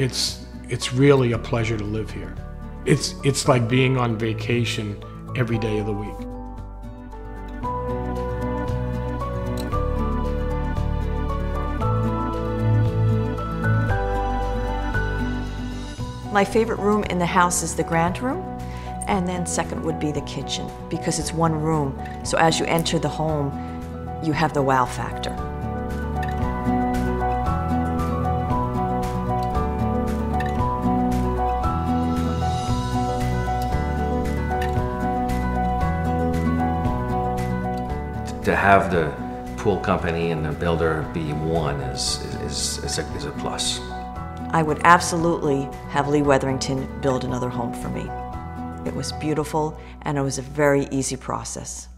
It's really a pleasure to live here. It's like being on vacation every day of the week. My favorite room in the house is the grand room, and then second would be the kitchen, because it's one room. So as you enter the home, you have the wow factor. To have the pool company and the builder be one is a plus. I would absolutely have Lee Wetherington build another home for me. It was beautiful, and it was a very easy process.